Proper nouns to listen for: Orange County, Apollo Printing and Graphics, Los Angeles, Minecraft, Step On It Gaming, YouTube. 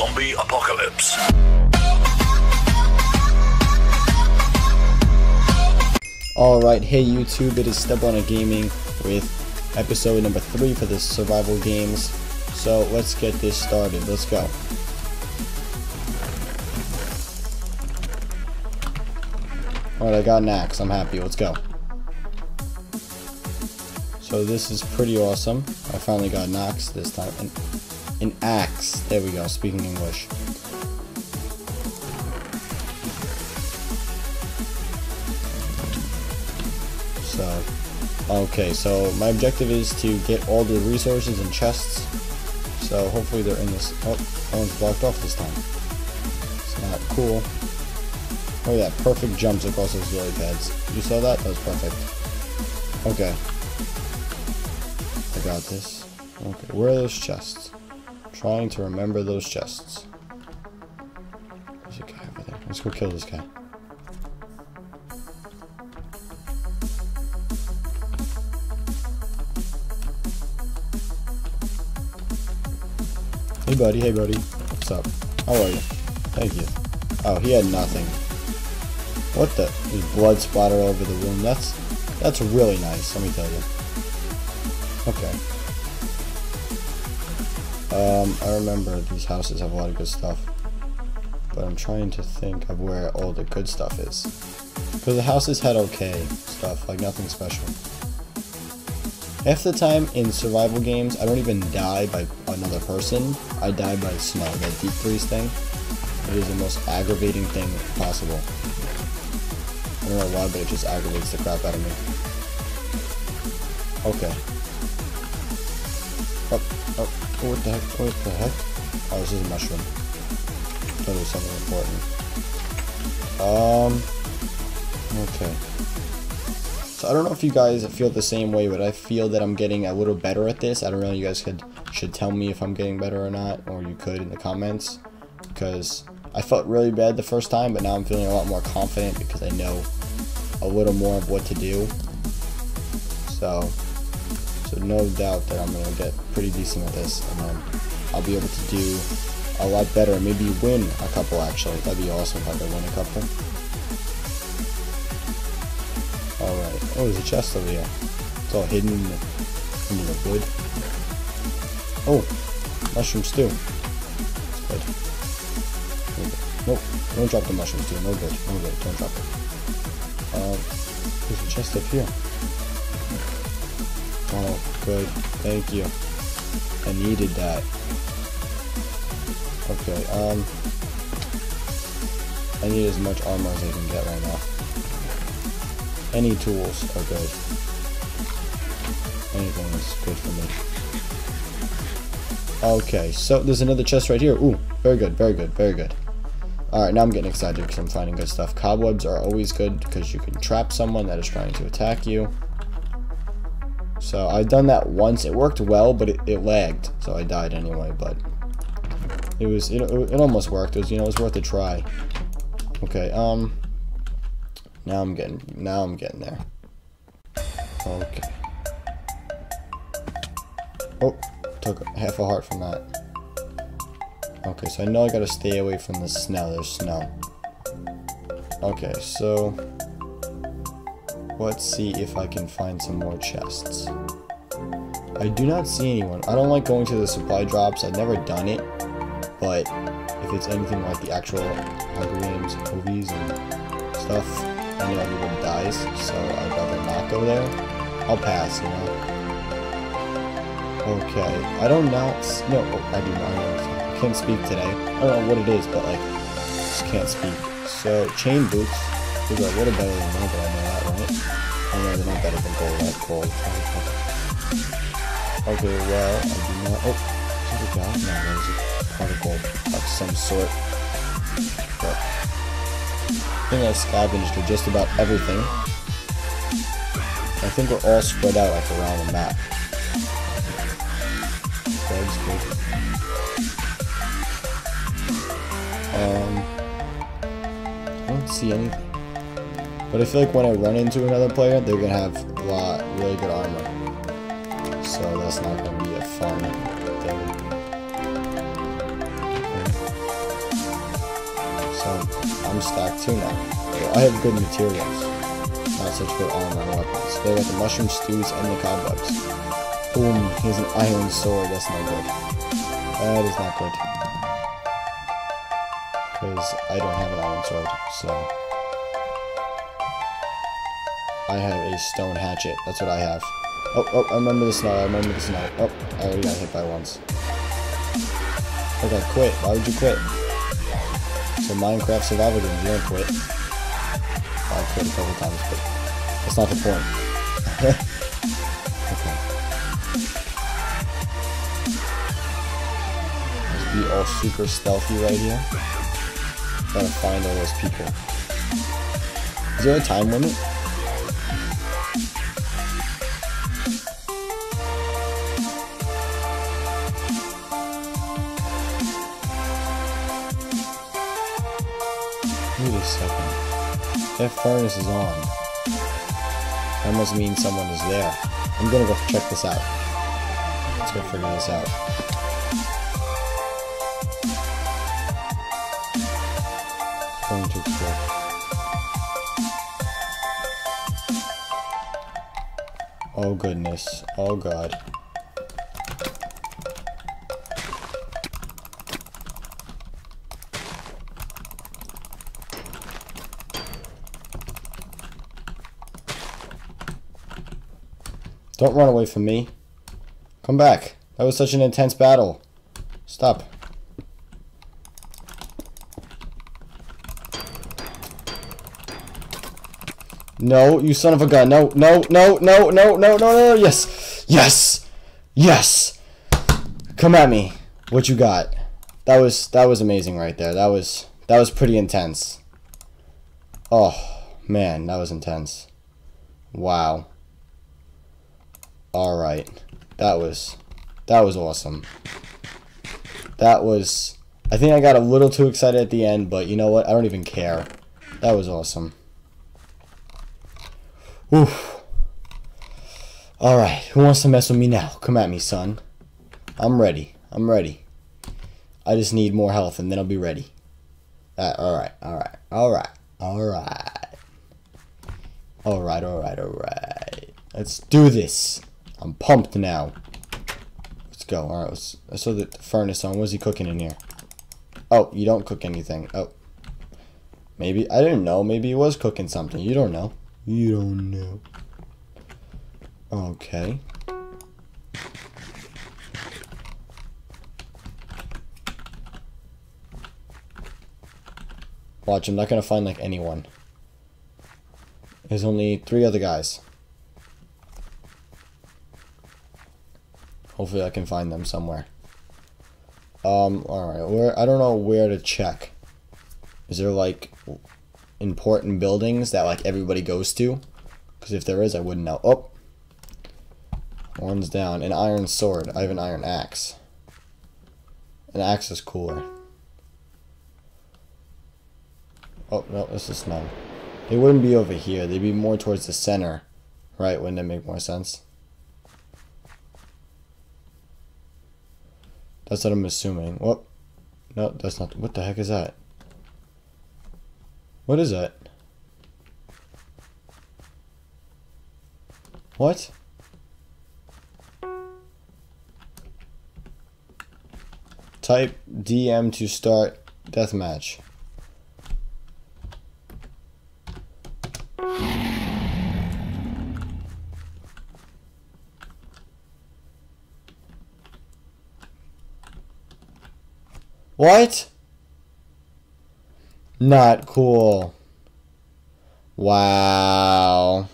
zombie apocalypse. Alright, hey YouTube, it is Step On A Gaming with episode number 3 for the survival games. So let's get this started, let's go. Alright, I got an axe, I'm happy, let's go. So this is pretty awesome. I finally got an axe this time. An axe, there we go, speaking English. So, okay, so my objective is to get all the resources and chests. So hopefully they're in this, oh, that one's blocked off this time. It's not cool. Look at that, perfect jumps across those lily pads. You saw that? That was perfect. Okay. I got this. Okay, where are those chests? I'm trying to remember those chests. There's a guy over there. Let's go kill this guy. Hey buddy, what's up? How are you? Thank you. Oh, he had nothing. What the? There's blood splatter all over the room. That's really nice, let me tell you. Okay. I remember these houses have a lot of good stuff. But I'm trying to think of where all the good stuff is. Because the houses had okay stuff, like nothing special. Half the time in survival games, I don't even die by another person. I die by snow, that deep freeze thing. It is the most aggravating thing possible. I don't know why, but it just aggravates the crap out of me. Okay. Oh, what the heck? What the heck? Oh, this is a mushroom. I thought it was something important. Okay. So I don't know if you guys feel the same way, but I feel that I'm getting a little better at this. I don't know, you guys should tell me if I'm getting better or not, or you could in the comments, because I felt really bad the first time, but now I'm feeling a lot more confident because I know a little more of what to do. So no doubt that I'm gonna get pretty decent at this, and then I'll be able to do a lot better. Maybe win a couple actually. That'd be awesome if I could win a couple. Alright, oh, there's a chest over here. It's all hidden in the wood. Oh, mushroom stew. It's good. Nope, don't drop the mushroom stew. No good, no good, don't drop it. There's a chest up here. Oh, good, thank you. I needed that. Okay, I need as much armor as I can get right now. Any tools are good. Anything is good for me. Okay, so there's another chest right here. Ooh, very good, very good, very good. Alright, now I'm getting excited because I'm finding good stuff. Cobwebs are always good because you can trap someone that is trying to attack you. So I've done that once. It worked well, but it lagged. So I died anyway, but it almost worked. It was, you know, it was worth a try. Okay, Now I'm getting there. Okay. Oh, took half a heart from that. Okay, so I know I gotta stay away from the snow. There's snow. Okay, so let's see if I can find some more chests. I do not see anyone. I don't like going to the supply drops. I've never done it, but if it's anything like the actual Hunger Games movies and stuff, I know everyone dies, so I'd rather not go there. I'll pass, you know. Okay, I don't know. No, I do not know. I can't speak today. I don't know what it is, but like, just can't speak. So, chain boots. They're like, what a better than me, but I know that, right? I know they're not better than gold, like gold. Okay, well, I do not. Oh, there's a guy. No, there's a pot of gold of some sort. But I think I scavenged for just about everything. I think we're all spread out like around the map. That's good. I don't see anything. But I feel like when I run into another player, they're gonna have a lot really good armor. So that's not gonna be a fun thing. so I'm stacked too now. I have good materials. Not such good armor and weapons. They got the mushroom stews and the cobwebs. Boom, he has an iron sword. That's not good. That is not good. Because I don't have an iron sword, so... I have a stone hatchet. That's what I have. Oh, I remember this now. Oh, I already got hit by once. Okay, quit. Why would you quit? It's a Minecraft survival game. You don't quit. I quit a couple times, but that's not the point. Okay. Let's be all super stealthy right here. Gotta find all those people. Is there a time limit? Wait a second. That furnace is on. That must mean someone is there. I'm gonna go check this out. Let's go figure this out. Going to check. Oh goodness. Oh god. Don't run away from me. Come back. That was such an intense battle. Stop. No, you son of a gun. No, no, no, no, no, no, no, no. Yes. Yes. Yes. Come at me. What you got? That was amazing right there. That was pretty intense. Oh, man, that was intense. Wow. Alright, that was awesome. I think I got a little too excited at the end, but you know what, I don't even care. That was awesome. Oof. Alright, who wants to mess with me now? Come at me, son. I'm ready. I just need more health and then I'll be ready. Alright. Let's do this. I'm pumped now. Let's go. Alright, I saw the furnace on. What's he cooking in here? Oh, you don't cook anything. Oh. Maybe. I didn't know. Maybe he was cooking something. You don't know. Okay. Watch, I'm not gonna find, like, anyone. There's only 3 other guys. Hopefully I can find them somewhere. Alright, I don't know where to check. Is there, like, important buildings that, like, everybody goes to? Because if there is, I wouldn't know. Oh! One's down. An iron sword. I have an iron axe. An axe is cooler. Oh, no, this is snow. They wouldn't be over here. They'd be more towards the center. Right, wouldn't that make more sense? That's what I'm assuming. Whoop. No, that's not. What the heck is that? What is that? What? Type DM to start deathmatch. What? Not cool. Wow.